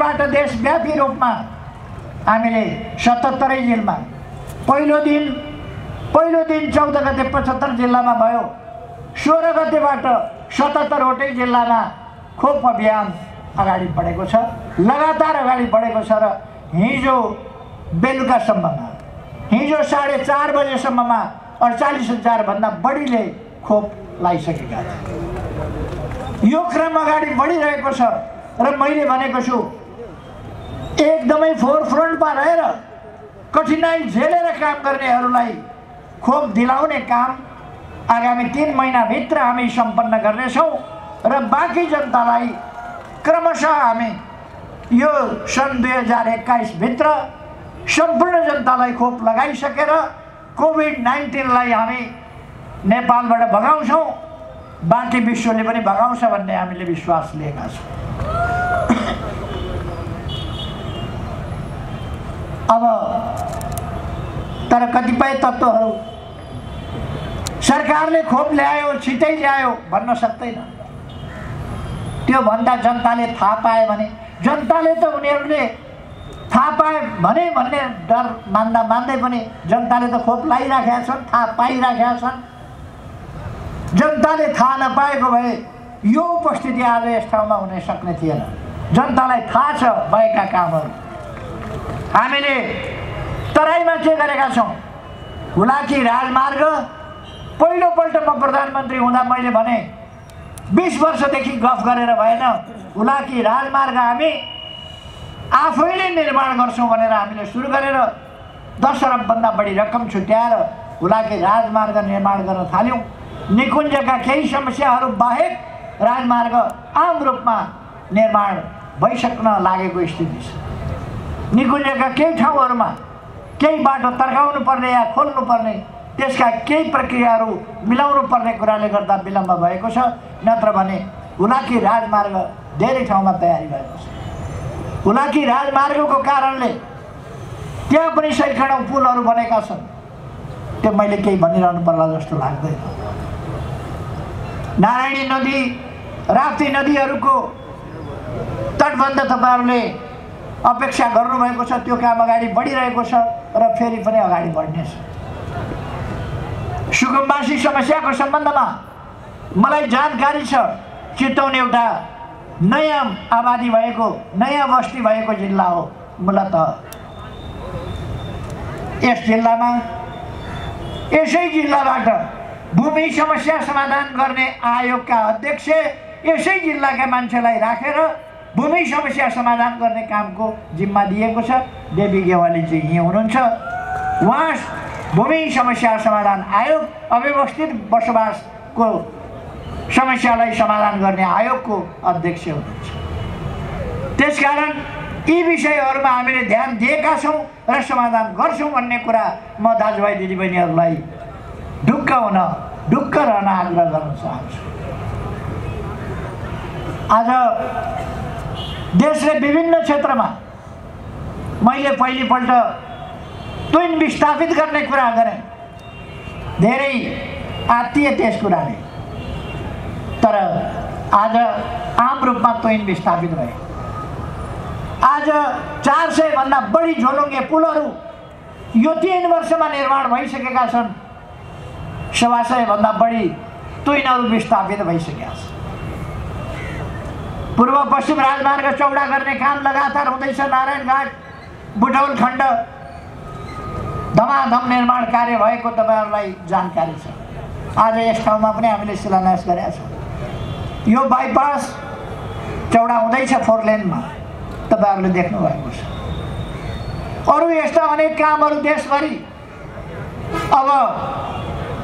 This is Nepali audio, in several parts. बाट देशव्यापी रूपमा हामीले 77 जिल्लामा पहिलो दिन 14 गते 75 जिल्लामा भयो। 16 गतेबाट 77 वटै जिल्लामा खोप अभियान अगाडि बढेको छ, लगातार अगाडि बढेको छ। र हिजो बेलुकासम्ममा हिजो 4:30 बजेसम्ममा 48000 भन्दा बढीले खोप लाइसकेका छन्। यो क्रम अगाडि बढिरहेको छ र मैले भनेको छु एकदमै फोरफ्रन्टमा रहेर कठिनाई झेलेर काम गर्नेहरूलाई खोप दिलाउने काम आगामी 3 महिनाभित्र हामी सम्पन्न गर्नेछौँ र बाँकी जनतालाई क्रमशः हामी यो सन् 2021भित्र सम्पूर्ण जनतालाई खोप लगाइसकेर कोभिड-19लाई हामी नेपालबाट भगाउँछौँ, बाँकी विश्वले पनि भगाउँछ भन्ने हामीले विश्वास लिएका छौँ। अब तर कतिपय तत्त्वहरू सरकारले खोप ल्यायो छिटै ल्यायो भन्न सक्दैन, त्यो भन्दा जनताले थाहा पाए भने, जनताले त उनीहरूले थाहा पाए भने भन्ने डर मान्दा मान्दै पनि जनताले त खोप लाइराखेका छन्, थाहा पाइराखेका छन्। जनताले थाहा नपाएको भए यो उपस्थिति आज यस ठाउँमा हुन सक्ने थिएन। जनतालाई थाहा छ भएका कामहरू। हामीले तराईमा के गरेका छौँ, हुलाकी राजमार्ग पहिलोपल्ट म प्रधानमन्त्री हुँदा मैले भने 20 वर्षदेखि गफ गरेर भएन, हुलाकी राजमार्ग हामी आफैले निर्माण गर्छौँ भनेर हामीले सुरु गरेर 10 अरबभन्दा बढी रकम छुट्याएर हुलाकी राजमार्ग निर्माण गर्न थाल्यौँ। निकुञ्जका केही समस्याहरू बाहेक राजमार्ग आम रूपमा निर्माण भइसक्न लागेको स्थिति छ। निकुञ्जका केही ठाउँहरूमा केही बाटो तर्काउनु पर्ने या खोल्नु पर्ने, त्यसका केही प्रक्रियाहरू मिलाउनु पर्ने कुराले गर्दा विलम्ब भएको छ, नत्र भने हुलाकी राजमार्ग धेरै ठाउँमा तयारी भएको छ। हुलाकी राजमार्गको कारणले त्यहाँ पनि सैकडौँ पुलहरू बनेका छन्, त्यो मैले केही भनिरहनु पर्ला जस्तो लाग्दैन। नारायणी नदी, राप्ती नदीहरूको तटबन्ध तपाईँहरूले अपेक्षा गर्नुभएको छ, त्यो काम अगाडि बढिरहेको छ र फेरि पनि अगाडि बढ्नेछ। सुकुम्बासी समस्याको सम्बन्धमा मलाई जानकारी छ, चितवन एउटा नयाँ आबादी भएको, नयाँ बस्ती भएको जिल्ला हो। मूलतः यस जिल्लामा यसै जिल्लाबाट भूमि समस्या समाधान गर्ने आयोगका अध्यक्ष यसै जिल्लाका मान्छेलाई राखेर भूमि समस्या समाधान गर्ने कामको जिम्मा दिएको छ। देवी गेवालीजी यहाँ हुनुहुन्छ, उहाँ भूमि समस्या समाधान आयोग, अव्यवस्थित बसोबासको समस्यालाई समाधान गर्ने आयोगको अध्यक्ष हुनुहुन्छ। त्यसकारण यी विषयहरूमा हामीले ध्यान दिएका छौँ र समाधान गर्छौँ भन्ने कुरा म दाजुभाइ दिदीबहिनीहरूलाई ढुक्क रहन आग्रह गर्न चाहन्छु। आज देशले विभिन्न क्षेत्रमा, मैले पहिलोपल्ट तुइन विस्थापित गर्ने कुरा गरेँ, धेरै आत्तीय त्यस कुराले, तर आज आम रूपमा तुइन विस्थापित भए। आज 400 भन्दा बढी झोलुङ्गे पुलहरू यो 3 वर्षमा निर्माण भइसकेका छन्, 125 भन्दा बढी तुइनहरू विस्थापित भइसकेका छन्। पूर्व पश्चिम राजमार्ग चौडा गर्ने काम लगातार हुँदैछ, नारायणघाट बुटौल खण्ड धमाधम निर्माण कार्य भएको तपाईँहरूलाई जानकारी छ। आज यस ठाउँमा पनि हामीले शिलान्यास गरेका छौँ। यो बाइपास चौडा हुँदैछ 4 लेनमा, तपाईँहरूले देख्नुभएको छ। अरू यस्ता अनेक कामहरू देशभरि। अब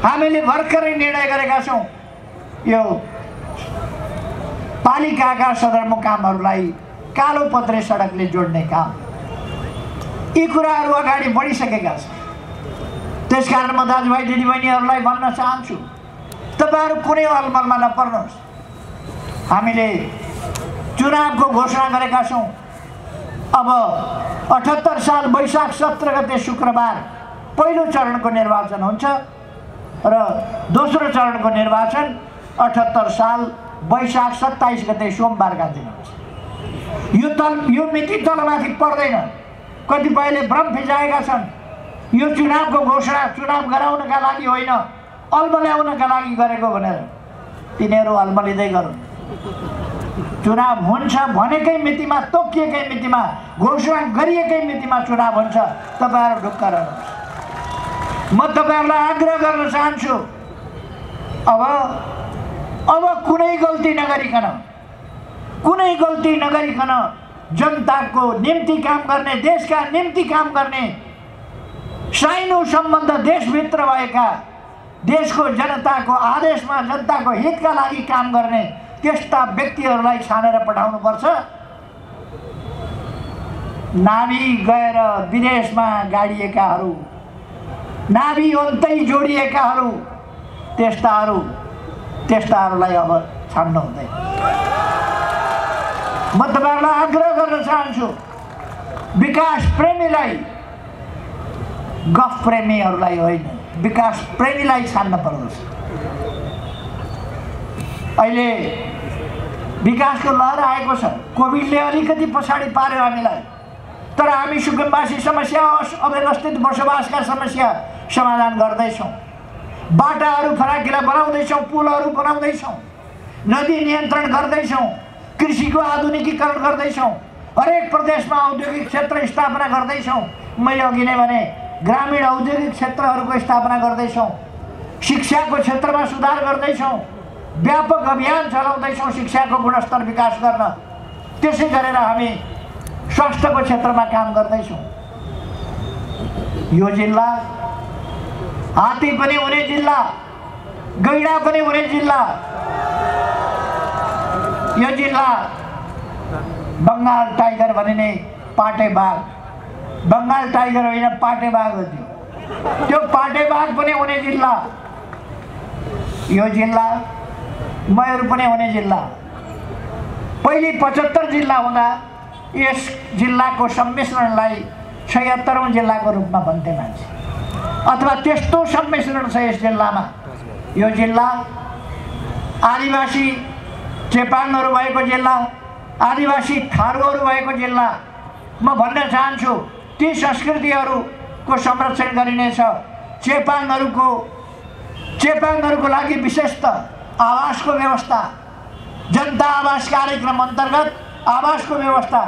हामीले भर्खरै निर्णय गरेका छौँ यो पालिकाका सदरमुकामहरूलाई कालो पत्रे सडकले जोड्ने काम। यी कुराहरू अगाडि बढिसकेका छन्। त्यसकारण म दाजुभाइ दिदीबहिनीहरूलाई भन्न चाहन्छु, तपाईँहरू कुनै अलमलमा नपर्नुहोस्। हामीले चुनावको घोषणा गरेका छौँ। अब 78 साल बैशाख 17 गते शुक्रबार पहिलो चरणको निर्वाचन हुन्छ र दोस्रो चरणको निर्वाचन 78 साल बैशाख 27 गते सोमबारका दिन हुन्छ। यो मिति दलमाथि पर्दैन। कतिपयले भ्रम फिजाएका छन्। यो चुनावको घोषणा चुनाव गराउनका लागि होइन, अल्मल्याउनका लागि गरेको भनेर तिनीहरू अल्मलिँदै गरौँ। चुनाव हुन्छ भनेकै मितिमा, तोकिएकै मितिमा, घोषणा गरिएकै मितिमा चुनाव हुन्छ। तपाईहरु ढुक्क रहनुहोस्। म तपाईहरुलाई आग्रह गर्न चाहन्छु, अब कुनै गल्ती नगरिकन जनताको निम्ति काम गर्ने, देशका निम्ति काम गर्ने, साइनो सम्बन्ध देशभित्र भएका, देशको जनताको आदेशमा जनताको हितका लागि काम गर्ने त्यस्ता व्यक्तिहरूलाई छानेर पठाउनु पर्छ। नावी गएर विदेशमा गाडिएकाहरू, नावी अन्तै जोडिएकाहरू, त्यस्ताहरूलाई अब छान्नु हुँदैन। म तपाईहरुलाई आग्रह गर्न चाहन्छु, विकास प्रेमीलाई, गफ प्रेमीहरूलाई होइन, विकास प्रेमीलाई छान्न पर्दछ। अहिले विकासको लहर आएको छ। कोभिडले अलिकति पछाडि पार्यो हामीलाई, तर हामी सुकुम्बासी समस्या, अव्यवस्थित बसोबासका समस्या समाधान गर्दैछौँ। बाटाहरू फराकिला बनाउँदैछौँ, पुलहरू बनाउँदैछौँ, नदी नियन्त्रण गर्दैछौँ, कृषिको आधुनिकीकरण गर्दैछौँ, हरेक प्रदेशमा औद्योगिक क्षेत्र स्थापना गर्दैछौँ। मैले अघि नै भने ग्रामीण औद्योगिक क्षेत्रहरूको स्थापना गर्दैछौँ। शिक्षाको क्षेत्रमा सुधार गर्दैछौँ। व्यापक अभियान चलाउँदैछौँ शिक्षाको गुणस्तर विकास गर्न। त्यसै गरेर हामी स्वास्थ्यको क्षेत्रमा काम गर्दैछौँ। यो जिल्ला हात्ती पनि हुने जिल्ला, गैडा पनि हुने जिल्ला, यो जिल्ला बङ्गाल टाइगर भनिने पाटे बाघ, बङ्गाल टाइगर होइन पाटे बाघ हो त्यो पाटे बाघ पनि हुने जिल्ला, यो जिल्ला मयूर पनि हुने जिल्ला। पहिले 75 जिल्ला हुँदा यस जिल्लाको सम्मिश्रणलाई 76औं जिल्लाको रूपमा भन्थे मान्छे, अथवा त्यस्तो सम्मिश्रण छ यस जिल्लामा। यो जिल्ला आदिवासी चेपाङहरू भएको जिल्ला, आदिवासी थारूहरू भएको जिल्ला। म भन्न चाहन्छु ती संस्कृतिहरूको संरक्षण गरिनेछ। चेपाङहरूको लागि विशेष त आवासको व्यवस्था, जनता आवास कार्यक्रम अन्तर्गत आवासको व्यवस्था,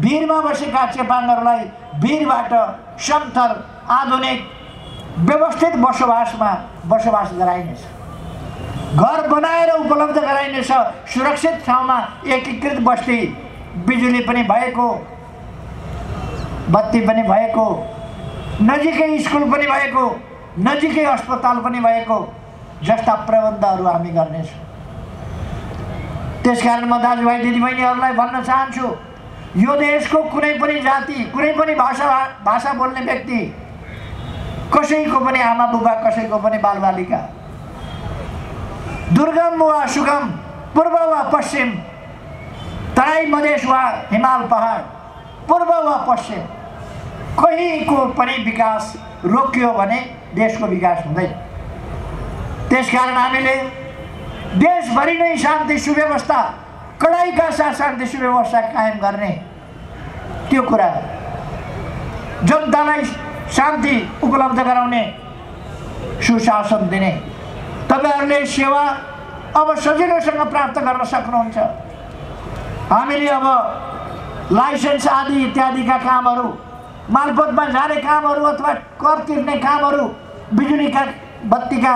भिरमा बसेका चेपाङहरूलाई भिरबाट समथर आधुनिक व्यवस्थित बसोबासमा बसोबास गराइनेछ, घर बनाएर उपलब्ध गराइनेछ। सुरक्षित ठाउँमा एकीकृत बस्ती, बिजुली पनि भएको, बत्ती पनि भएको, नजिकै स्कुल पनि भएको, नजिकै अस्पताल पनि भएको जस्ता प्रबन्धहरू हामी गर्नेछौँ। त्यसकारण म दाजुभाइ दिदीबहिनीहरूलाई भन्न चाहन्छु, यो देशको कुनै पनि जाति, कुनै पनि भाषा बोल्ने व्यक्ति, कसैको पनि आमा बुबा, कसैको पनि बालबालिका, दुर्गम वा सुगम, पूर्व वा पश्चिम, तराई मधेश वा हिमाल पहाड, पूर्व वा पश्चिम, कहीँको पनि विकास रोकियो भने देशको विकास हुँदैन। त्यसकारण हामीले देशभरि नै शान्ति सुव्यवस्था, कडाइका साथ शान्ति सुव्यवस्था कायम गर्ने, त्यो कुरा, जनतालाई शान्ति उपलब्ध गराउने, सुशासन दिने, तपाईहरुले सेवा अब सजिलैसँग प्राप्त गर्न सक्नुहुन्छ। हामीले अब लाइसेन्स आदि इत्यादिका कामहरू, मालपोतमा जाने कामहरू, अथवा कर तिर्ने कामहरू, बिजुलीका बत्तीका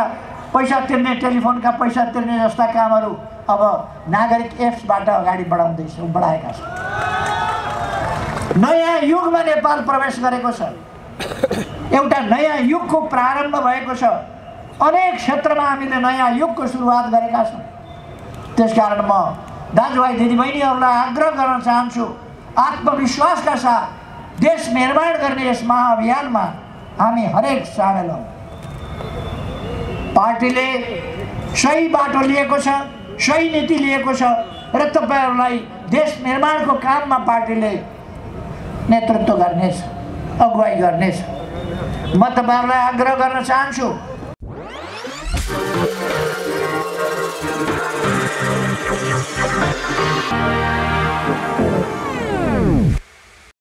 पैसा तिर्ने, टेलिफोनका पैसा तिर्ने जस्ता कामहरू अब नागरिक एप्सबाट अगाडि बढाएका छौँ। नयाँ युगमा नेपाल प्रवेश गरेको छ। एउटा नयाँ युगको प्रारम्भ भएको छ। अनेक क्षेत्रमा हामीले नयाँ युगको सुरुवात गरेका छौँ। त्यसकारण म दाजुभाइ दिदीबहिनीहरूलाई आग्रह गर्न चाहन्छु, आत्मविश्वासका साथ देश निर्माण गर्ने यस महाअभियानमा हामी हरेक सामेल हौँ। पार्टीले सही बाटो लिएको छ, सही नीति लिएको छ र तपाईहरूलाई देश निर्माणको काममा पार्टीले नेतृत्व गर्नेछ, अगुवाई गर्नेछ। म तपाईहरूलाई आग्रह गर्न चाहन्छु,